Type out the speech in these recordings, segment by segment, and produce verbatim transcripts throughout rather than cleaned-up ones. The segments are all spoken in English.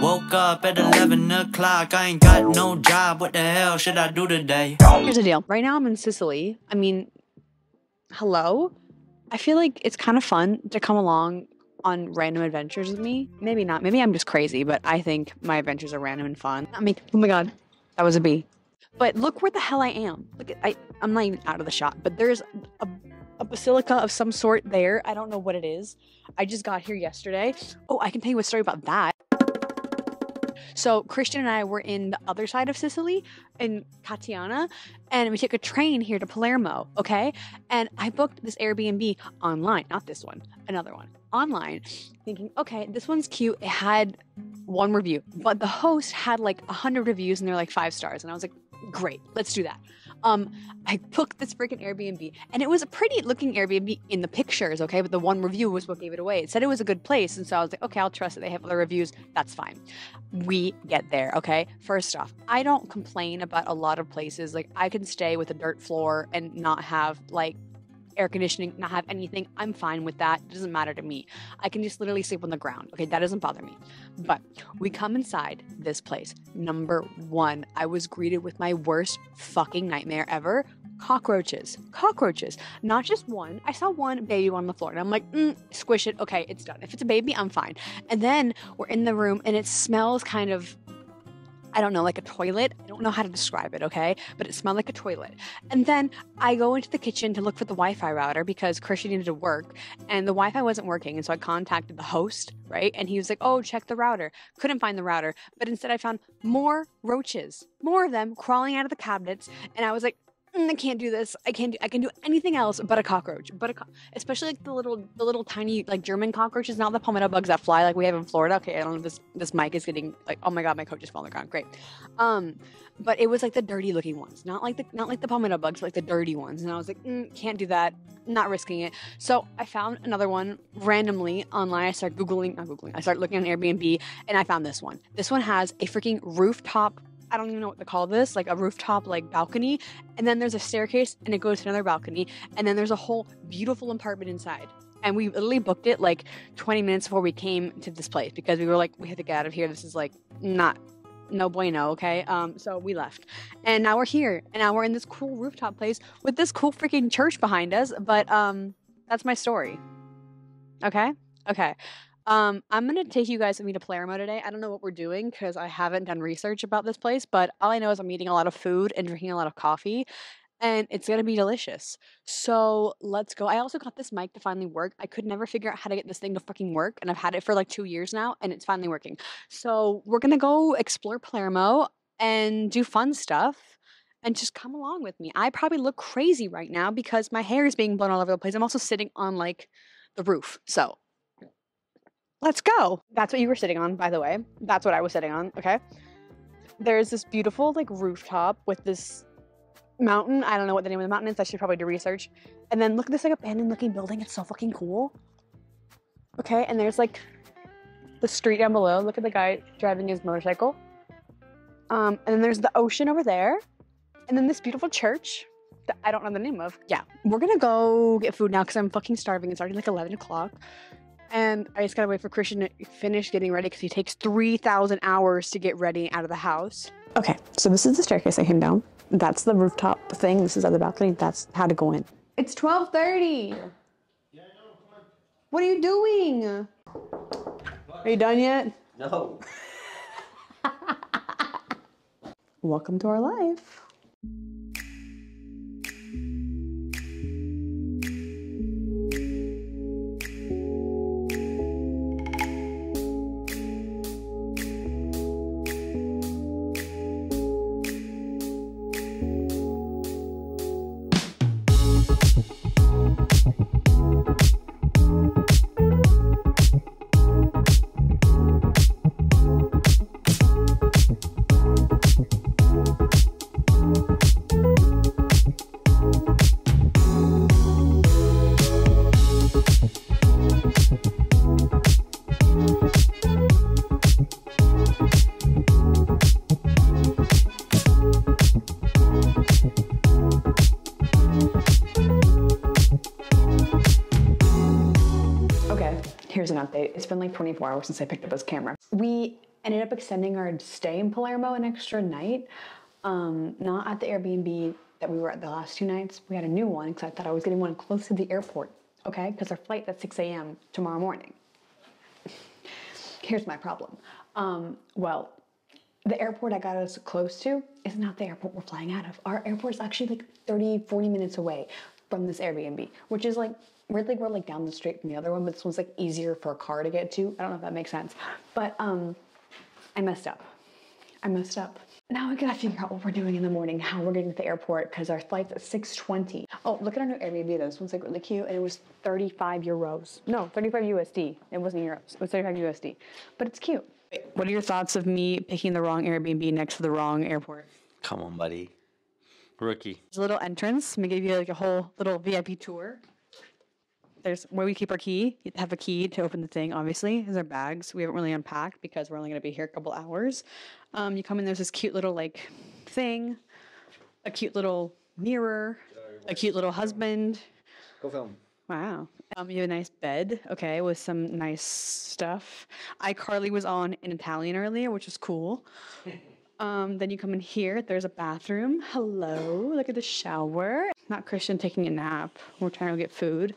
Woke up at eleven o'clock, I ain't got no job, what the hell should I do today? Here's the deal, right now I'm in Sicily. I mean, hello? I feel like it's kind of fun to come along on random adventures with me. Maybe not, maybe I'm just crazy, but I think my adventures are random and fun. I mean, oh my god, that was a bee. But look where the hell I am. Look, I, I'm not even out of the shot, but there's a, a basilica of some sort there. I don't know what it is. I just got here yesterday. Oh, I can tell you a story about that. So Christian and I were in the other side of Sicily, in Catania, and we took a train here to Palermo, okay? And I booked this Airbnb online, not this one, another one, online, thinking, okay, this one's cute. It had one review, but the host had like one hundred reviews and they're like five stars. And I was like, great, let's do that. Um, I booked this freaking Airbnb, and it was a pretty looking Airbnb in the pictures, okay? But the one review was what gave it away. It said it was a good place, and so I was like, okay, I'll trust that they have other reviews. That's fine. We get there, okay? First off, I don't complain about a lot of places. Like, I can stay with a dirt floor and not have, like, air conditioning, not have anything. I'm fine with that. It doesn't matter to me. I can just literally sleep on the ground. Okay, that doesn't bother me. But we come inside this place. Number one, I was greeted with my worst fucking nightmare ever. Cockroaches. Cockroaches. Not just one. I saw one baby on the floor and I'm like, mm, squish it. Okay, it's done. If it's a baby, I'm fine. And then we're in the room and it smells kind of, I don't know, like a toilet. I don't know how to describe it, okay? But it smelled like a toilet. And then I go into the kitchen to look for the Wi-Fi router because Christian needed to work and the Wi-Fi wasn't working. And so I contacted the host, right? And he was like, oh, check the router. Couldn't find the router. But instead I found more roaches, more of them crawling out of the cabinets. And I was like, mm, I can't do this. I can't do, I can do anything else but a cockroach, but a co especially like the little, the little tiny like German cockroaches, not the palmetto bugs that fly like we have in Florida. Okay, I don't know if this, this mic is getting like, oh my god, my coat just fell on the ground. Great. Um, but it was like the dirty looking ones, not like the, not like the palmetto bugs, but like the dirty ones. And I was like, mm, can't do that. Not risking it. So I found another one randomly online. I started Googling, not Googling. I started looking on Airbnb and I found this one. This one has a freaking rooftop, I don't even know what to call this, like a rooftop, like balcony. And then there's a staircase and it goes to another balcony. And then there's a whole beautiful apartment inside. And we literally booked it like twenty minutes before we came to this place because we were like, we have to get out of here. This is like not, no bueno, okay? Um, so we left. And now we're here. And now we're in this cool rooftop place with this cool freaking church behind us. But um, that's my story. Okay? Okay. Um, I'm going to take you guys with me to Palermo today. I don't know what we're doing because I haven't done research about this place, but all I know is I'm eating a lot of food and drinking a lot of coffee, and it's going to be delicious. So let's go. I also got this mic to finally work. I could never figure out how to get this thing to fucking work, and I've had it for like two years now, and it's finally working. So we're going to go explore Palermo and do fun stuff. And just come along with me. I probably look crazy right now because my hair is being blown all over the place. I'm also sitting on like the roof. So let's go. That's what you were sitting on, by the way. That's what I was sitting on, okay? There's this beautiful, like, rooftop with this mountain. I don't know what the name of the mountain is. I should probably do research. And then look at this, like, abandoned-looking building. It's so fucking cool. Okay, and there's, like, the street down below. Look at the guy driving his motorcycle. Um, and then there's the ocean over there. And then this beautiful church that I don't know the name of. Yeah, we're gonna go get food now because I'm fucking starving. It's already, like, eleven o'clock. And I just gotta wait for Christian to finish getting ready because he takes three thousand hours to get ready out of the house. Okay, so this is the staircase I came down. That's the rooftop thing. This is at the balcony. That's how to go in. It's twelve thirty. Yeah, I know. What are you doing? What? Are you done yet? No. Welcome to our life. Update. It's been like twenty-four hours since I picked up this camera. We ended up extending our stay in Palermo an extra night. Um, not at the Airbnb that we were at the last two nights. We had a new one because I thought I was getting one close to the airport, okay? Because our flight's at six a m tomorrow morning. Here's my problem. Um, well, the airport I got us close to is not the airport we're flying out of. Our airport's actually like thirty, forty minutes away from this Airbnb, which is like, we're like, we're like down the street from the other one, but this one's like easier for a car to get to. I don't know if that makes sense, but um, I messed up. I messed up. Now we gotta figure out what we're doing in the morning, how we're getting to the airport, because our flight's at six twenty. Oh, look at our new Airbnb though. This one's like really cute, and it was thirty-five euros. No, thirty-five U S D. It wasn't euros. It was thirty-five U S D, but it's cute. Wait, what are your thoughts of me picking the wrong Airbnb next to the wrong airport? Come on, buddy. Rookie. There's a little entrance. I'm gonna give you like a whole little V I P tour. There's where we keep our key. You have a key to open the thing, obviously. There's our bags. We haven't really unpacked because we're only gonna be here a couple hours. Um, you come in, there's this cute little like thing, a cute little mirror, a cute little husband. Go film. Wow. Um, you have a nice bed, okay, with some nice stuff. iCarly was on in Italian earlier, which was cool. Um, then you come in here, there's a bathroom. Hello, look at the shower. Not Christian taking a nap. We're trying to get food.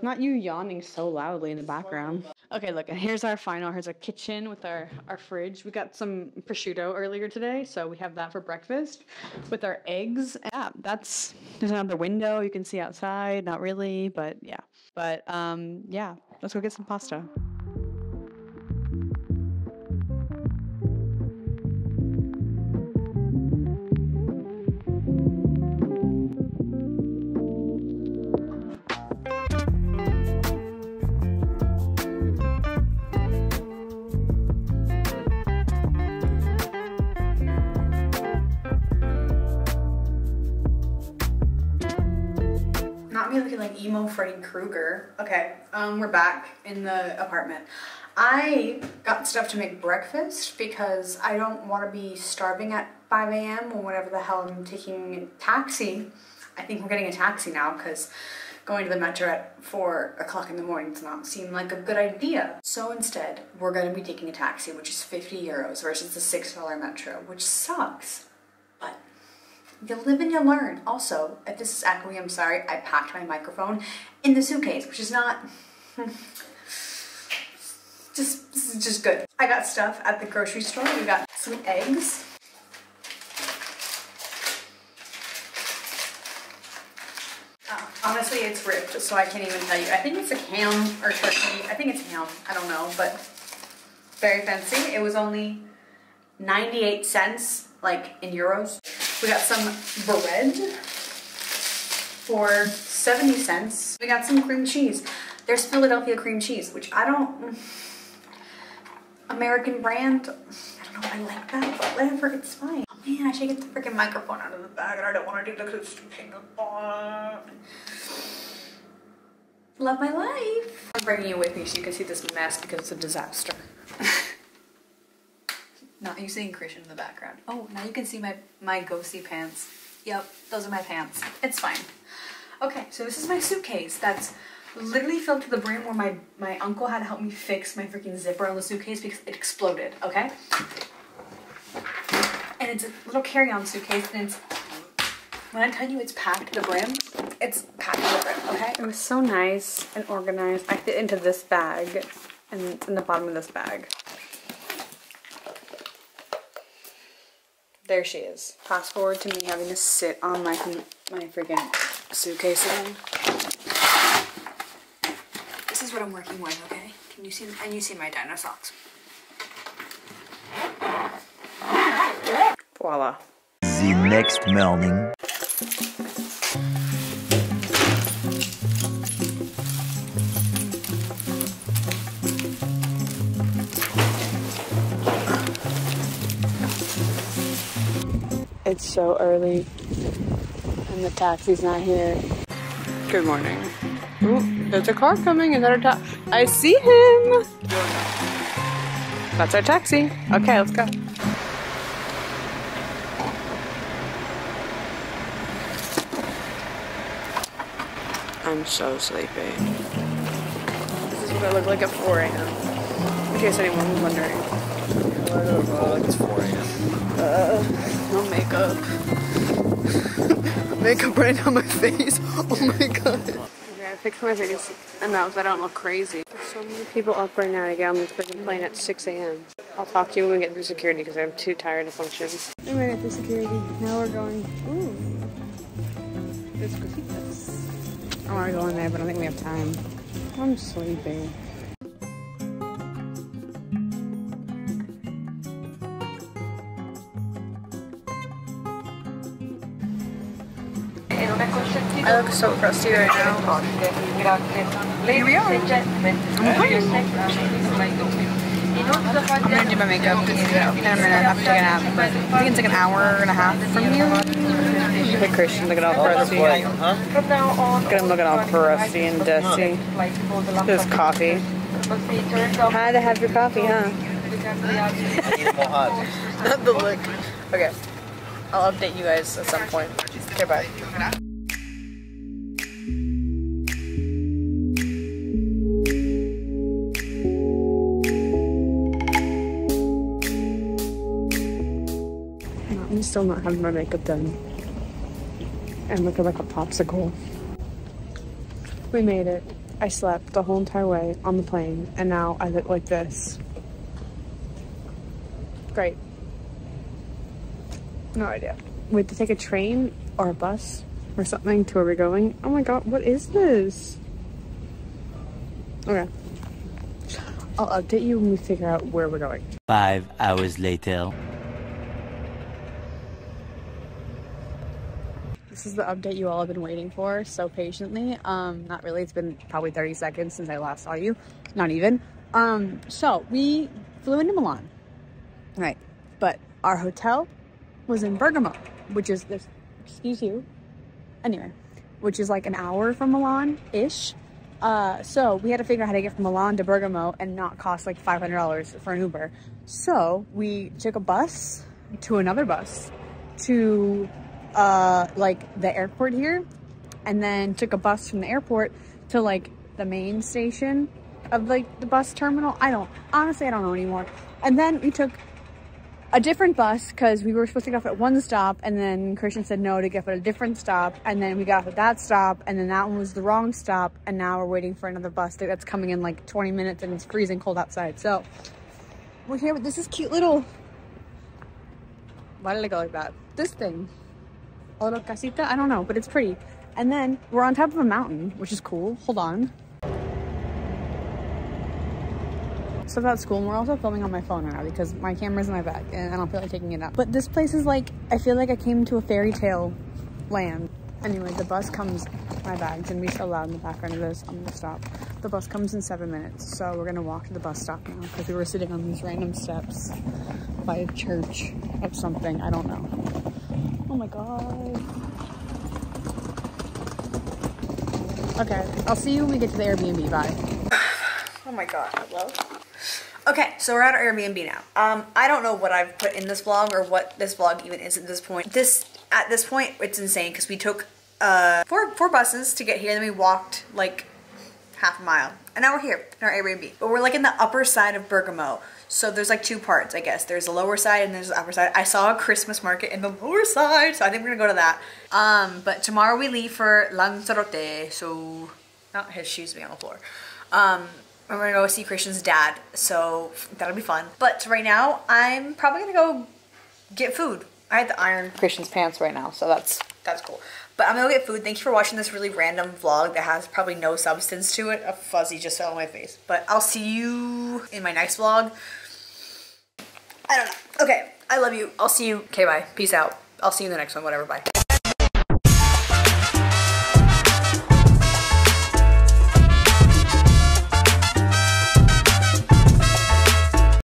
Not you yawning so loudly in the background. Okay, look, and here's our final. Here's our kitchen with our, our fridge. We got some prosciutto earlier today, so we have that for breakfast with our eggs. Yeah, that's, there's another window you can see outside. Not really, but yeah. But um, yeah, let's go get some pasta. Like emo Freddy Krueger. Okay, um, we're back in the apartment. I got stuff to make breakfast because I don't want to be starving at five a m or whatever the hell I'm taking a taxi. I think we're getting a taxi now because going to the metro at four o'clock in the morning does not seem like a good idea. So instead, we're going to be taking a taxi, which is fifty euros versus the six dollar metro, which sucks. You live and you learn. Also, if this is echoey, I'm sorry, I packed my microphone in the suitcase, which is not, just, this is just good. I got stuff at the grocery store. We got some eggs. Oh, honestly, it's ripped, so I can't even tell you. I think it's a ham or turkey. I think it's ham, I don't know, but very fancy. It was only ninety-eight cents, like in euros. We got some bread for seventy cents. We got some cream cheese. There's Philadelphia cream cheese, which I don't, American brand, I don't know if I like that, but whatever, it's fine. Oh man, I should get the freaking microphone out of the bag and I don't want to do the cooking. Love my life. I'm bringing you with me so you can see this mess because it's a disaster. Not you seeing Christian in the background. Oh, now you can see my, my ghosty pants. Yep, those are my pants. It's fine. Okay, so this is my suitcase that's literally filled to the brim where my, my uncle had to help me fix my freaking zipper on the suitcase because it exploded, okay? And it's a little carry-on suitcase and it's, when I tell you it's packed to the brim, it's packed to the brim, okay? It was so nice and organized. I fit into this bag and it's in the bottom of this bag. There she is. Fast forward to me having to sit on my, my freaking suitcase again. This is what I'm working with, okay? Can you see, and you see my dino socks. Voila. The next morning. It's so early, and the taxi's not here. Good morning. Ooh, there's a car coming. Is that our taxi? I see him! That's our taxi. Okay, let's go. I'm so sleepy. This is what I look like at four a m In case anyone was wondering. Uh, it's four a m Uh, no makeup. Makeup right now on my face. Oh my god. Okay, I fixed my face enough that I don't look crazy. There's so many people up right now to get on this freaking plane at six a m I'll talk to you when we get through security because I'm too tired to function. We made it through security. Now we're going. Ooh. There's cookies. I want to go in there, but I don't think we have time. I'm sleeping. I look so crusty right now. Here we are. I'm gonna do my makeup in a minute after I nap. I think it's like an hour and a half from here. Look at Christian, look at all crusty. Look at him, look at all crusty and dusty. This coffee. Had to have your coffee, huh? Not the look. Okay. I'll update you guys at some point. Okay, bye. I'm still not having my makeup done. I'm looking like a popsicle. We made it. I slept the whole entire way on the plane, and now I look like this. Great. No idea. We have to take a train or a bus or something to where we're going. Oh my god, what is this? Okay. I'll update you when we figure out where we're going. Five hours later. This is the update you all have been waiting for so patiently. Um, not really, it's been probably thirty seconds since I last saw you. Not even. Um, so we flew into Milan, right? But our hotel was in Bergamo, which is this, excuse you. Anyway, which is like an hour from Milan-ish. Uh, so we had to figure out how to get from Milan to Bergamo and not cost like five hundred dollars for an Uber. So we took a bus to another bus to uh like the airport here, and then took a bus from the airport to like the main station of like the bus terminal. I don't honestly I don't know anymore. And then we took a different bus because we were supposed to get off at one stop, and then Christian said no to get off at a different stop, and then we got off at that stop, and then that one was the wrong stop, and now we're waiting for another bus that's coming in like twenty minutes, and it's freezing cold outside. So we're here with this is cute little, why did I go like that, this thing, Oro Casita, I don't know, but it's pretty. And then we're on top of a mountain, which is cool. Hold on. So that's cool. And we're also filming on my phone right now because my camera's in my bag and I don't feel like taking it out. But this place is like, I feel like I came to a fairy tale land. Anyway, the bus comes, my bag's gonna be so loud in the background of this, I'm gonna stop. The bus comes in seven minutes. So we're gonna walk to the bus stop now because we were sitting on these random steps by a church of something, I don't know. Oh my god. Okay, I'll see you when we get to the Airbnb. Bye. Oh my god, hello. Okay, so we're at our Airbnb now. Um, I don't know what I've put in this vlog or what this vlog even is at this point. This at this point, it's insane because we took uh four four buses to get here, then we walked like half a mile, and now we're here in our Airbnb. But we're like in the upper side of Bergamo. So there's like two parts, I guess. There's the lower side and there's the upper side. I saw a Christmas market in the lower side, so I think we're gonna go to that. Um, but tomorrow we leave for Lanzarote, so not his shoes being on the floor. Um, I'm gonna go see Christian's dad, so that'll be fun. But right now, I'm probably gonna go get food. I had to iron Christian's pants right now, so that's that's cool. But I'm gonna go get food. Thank you for watching this really random vlog that has probably no substance to it. A fuzzy just fell on my face. But I'll see you in my next vlog. I don't know. Okay, I love you. I'll see you. Okay, bye. Peace out. I'll see you in the next one. Whatever, bye.